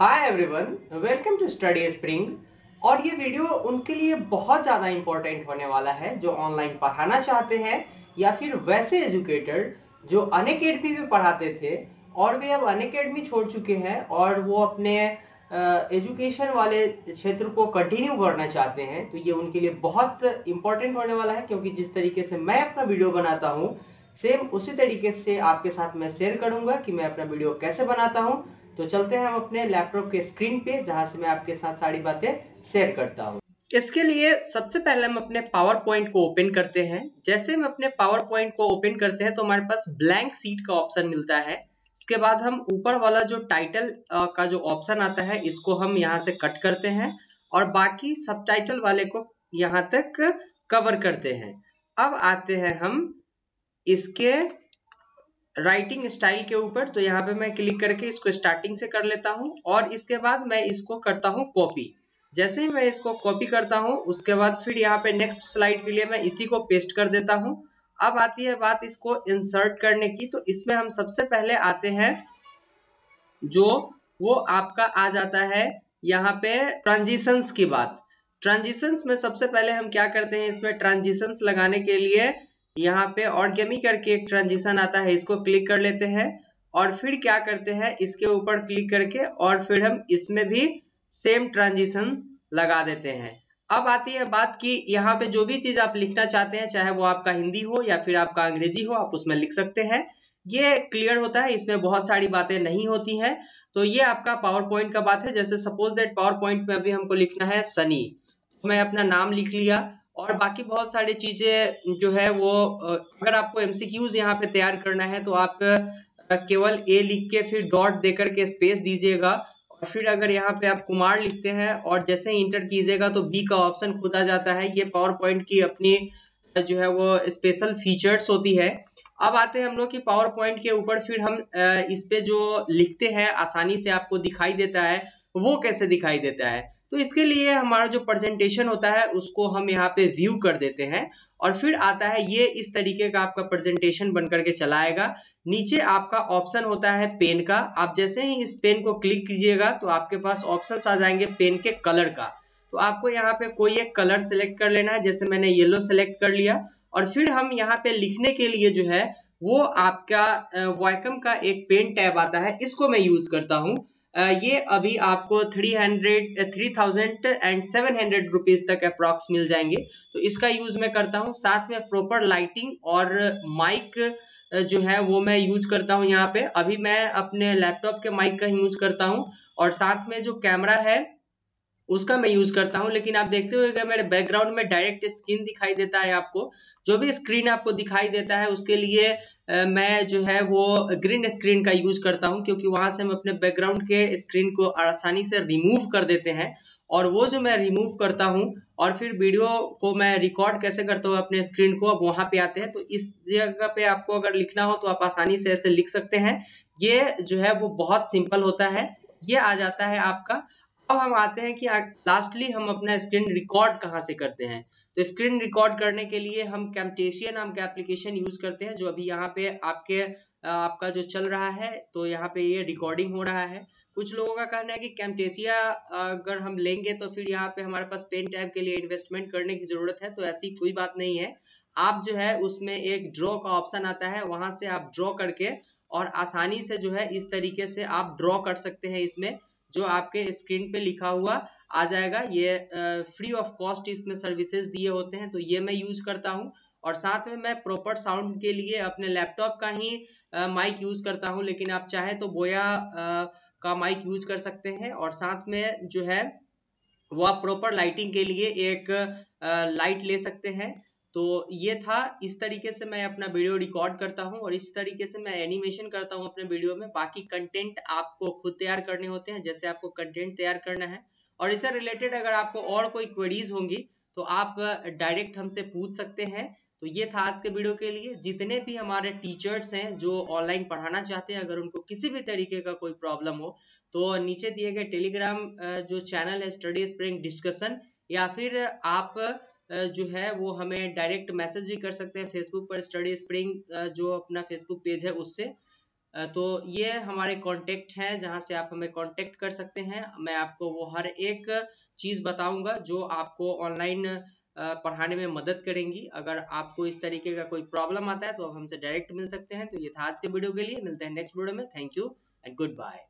Hi everyone, welcome to study spring. और ये video उनके लिए बहुत ज़्यादा इम्पोर्टेंट होने वाला है जो ऑनलाइन पढ़ाना चाहते हैं या फिर वैसे एजुकेटर जो अनअकैडमी में पढ़ाते थे और वे अब अनअकैडमी छोड़ चुके हैं और वो अपने एजुकेशन वाले क्षेत्र को कंटिन्यू करना चाहते हैं। तो ये उनके लिए बहुत इम्पोर्टेंट होने वाला है, क्योंकि जिस तरीके से मैं अपना वीडियो बनाता हूँ सेम उसी तरीके से आपके साथ मैं शेयर करूँगा कि मैं अपना वीडियो कैसे बनाता हूँ। तो चलते हैं हम अपने लैपटॉप के स्क्रीन पे, जहां से मैं आपके साथ सारी बातें शेयर करता हूं। इसके लिए सबसे पहले हम अपने PowerPoint को ओपन करते हैं। जैसे हम अपने PowerPoint को ओपन करते हैं तो हमारे पास ब्लैंक सीट का ऑप्शन मिलता है। इसके बाद हम ऊपर वाला जो टाइटल का जो ऑप्शन आता है इसको हम यहाँ से कट करते हैं और बाकी सब टाइटल वाले को यहाँ तक कवर करते हैं। अब आते हैं हम इसके राइटिंग स्टाइल के ऊपर। तो यहाँ पे मैं क्लिक करके इसको स्टार्टिंग से कर लेता हूँ और इसके बाद मैं इसको करता हूँ कॉपी। जैसे ही मैं इसको कॉपी करता हूँ उसके बाद फिर यहाँ पे नेक्स्ट स्लाइड के लिए मैं इसी को पेस्ट कर देता हूँ। अब आती है बात इसको इंसर्ट करने की। तो इसमें हम सबसे पहले आते हैं जो वो आपका आ जाता है यहाँ पे ट्रांजिशंस की बात। ट्रांजिशंस में सबसे पहले हम क्या करते हैं, इसमें ट्रांजिशंस लगाने के लिए यहाँ पे ऑर्गेमी करके एक ट्रांजिशन आता है, इसको क्लिक कर लेते हैं और फिर क्या करते हैं इसके ऊपर क्लिक करके और फिर हम इसमें भी सेम ट्रांजिशन लगा देते हैं। अब आती है बात कि यहाँ पे जो भी चीज़ आप लिखना चाहते हैं, चाहे वो आपका हिंदी हो या फिर आपका अंग्रेजी हो, आप उसमें लिख सकते हैं। ये क्लियर होता है, इसमें बहुत सारी बातें नहीं होती हैं। तो ये आपका पावर पॉइंट का बात है। जैसे सपोज दैट पावर पॉइंट में अभी हमको लिखना है सनी, मैं अपना नाम लिख लिया और बाकी बहुत सारी चीज़ें जो है वो अगर आपको MCQs यहाँ पे तैयार करना है तो आप केवल A लिख के फिर डॉट देकर के स्पेस दीजिएगा और फिर अगर यहाँ पे आप कुमार लिखते हैं और जैसे ही इंटर कीजिएगा तो B का ऑप्शन खुद आ जाता है। ये पावर पॉइंट की अपनी जो है वो स्पेशल फीचर्स होती है। अब आते हैं हम लोग कि पावर पॉइंट के ऊपर फिर हम इस पर जो लिखते हैं आसानी से आपको दिखाई देता है, वो कैसे दिखाई देता है। तो इसके लिए हमारा जो प्रेजेंटेशन होता है उसको हम यहाँ पे व्यू कर देते हैं और फिर आता है ये इस तरीके का आपका प्रेजेंटेशन बन करके चला आएगा। नीचे आपका ऑप्शन होता है पेन का। आप जैसे ही इस पेन को क्लिक कीजिएगा तो आपके पास ऑप्शंस आ जाएंगे पेन के कलर का। तो आपको यहाँ पे कोई एक कलर सेलेक्ट कर लेना है। जैसे मैंने येलो सेलेक्ट कर लिया और फिर हम यहाँ पे लिखने के लिए जो है वो आपका वैकॉम का एक पेन टैब आता है, इसको मैं यूज करता हूँ। ये अभी आपको 3,700 रुपीज तक अप्रॉक्स मिल जाएंगे, तो इसका यूज मैं करता हूँ। साथ में प्रॉपर लाइटिंग और माइक जो है वो मैं यूज करता हूँ। यहाँ पे अभी मैं अपने लैपटॉप के माइक का यूज करता हूँ और साथ में जो कैमरा है उसका मैं यूज करता हूँ। लेकिन आप देखते हुए कि मेरे बैकग्राउंड में डायरेक्ट स्क्रीन दिखाई देता है, आपको जो भी स्क्रीन आपको दिखाई देता है उसके लिए मैं जो है वो ग्रीन स्क्रीन का यूज करता हूँ, क्योंकि वहां से हम अपने बैकग्राउंड के स्क्रीन को आसानी से रिमूव कर देते हैं। और वो जो मैं रिमूव करता हूँ और फिर वीडियो को मैं रिकॉर्ड कैसे करता हूँ अपने स्क्रीन को, अब वहाँ पे आते हैं। तो इस जगह पे आपको अगर लिखना हो तो आप आसानी से ऐसे लिख सकते हैं। ये जो है वो बहुत सिंपल होता है, ये आ जाता है आपका। अब हम आते हैं कि लास्टली हम अपना स्क्रीन रिकॉर्ड कहाँ से करते हैं। तो स्क्रीन रिकॉर्ड करने के लिए हम कैम्टेशिया नाम का एप्लीकेशन यूज करते हैं, जो अभी यहाँ पे आपका जो चल रहा है। तो यहाँ पे ये रिकॉर्डिंग हो रहा है। कुछ लोगों का कहना है कि कैम्टेशिया अगर हम लेंगे तो फिर यहाँ पे हमारे पास पेन टैब के लिए इन्वेस्टमेंट करने की जरूरत है। तो ऐसी कोई बात नहीं है। आप जो है उसमें एक ड्रॉ का ऑप्शन आता है, वहां से आप ड्रॉ करके और आसानी से जो है इस तरीके से आप ड्रॉ कर सकते हैं। इसमें जो आपके स्क्रीन पे लिखा हुआ आ जाएगा। ये फ्री ऑफ कॉस्ट इसमें सर्विसेज दिए होते हैं, तो ये मैं यूज करता हूँ। और साथ में मैं प्रॉपर साउंड के लिए अपने लैपटॉप का ही माइक यूज करता हूँ, लेकिन आप चाहें तो बोया का माइक यूज कर सकते हैं। और साथ में जो है वो आप प्रॉपर लाइटिंग के लिए एक लाइट ले सकते हैं। तो ये था, इस तरीके से मैं अपना वीडियो रिकॉर्ड करता हूँ और इस तरीके से मैं एनिमेशन करता हूँ अपने वीडियो में। बाकी कंटेंट आपको खुद तैयार करने होते हैं, जैसे आपको कंटेंट तैयार करना है। और इससे रिलेटेड अगर आपको और कोई क्वेरीज होंगी तो आप डायरेक्ट हमसे पूछ सकते हैं। तो ये था आज के वीडियो के लिए। जितने भी हमारे टीचर्स हैं जो ऑनलाइन पढ़ाना चाहते हैं, अगर उनको किसी भी तरीके का कोई प्रॉब्लम हो तो नीचे दिए गए टेलीग्राम जो चैनल है स्टडी स्प्रिंग डिस्कशन, या फिर आप जो है वो हमें डायरेक्ट मैसेज भी कर सकते हैं फेसबुक पर, स्टडी स्प्रिंग जो अपना फेसबुक पेज है उससे। तो ये हमारे कांटेक्ट हैं जहाँ से आप हमें कांटेक्ट कर सकते हैं। मैं आपको वो हर एक चीज़ बताऊंगा जो आपको ऑनलाइन पढ़ाने में मदद करेंगी। अगर आपको इस तरीके का कोई प्रॉब्लम आता है तो आप हमसे डायरेक्ट मिल सकते हैं। तो ये था आज के वीडियो के लिए, मिलते हैं नेक्स्ट वीडियो में। Thank you and good bye.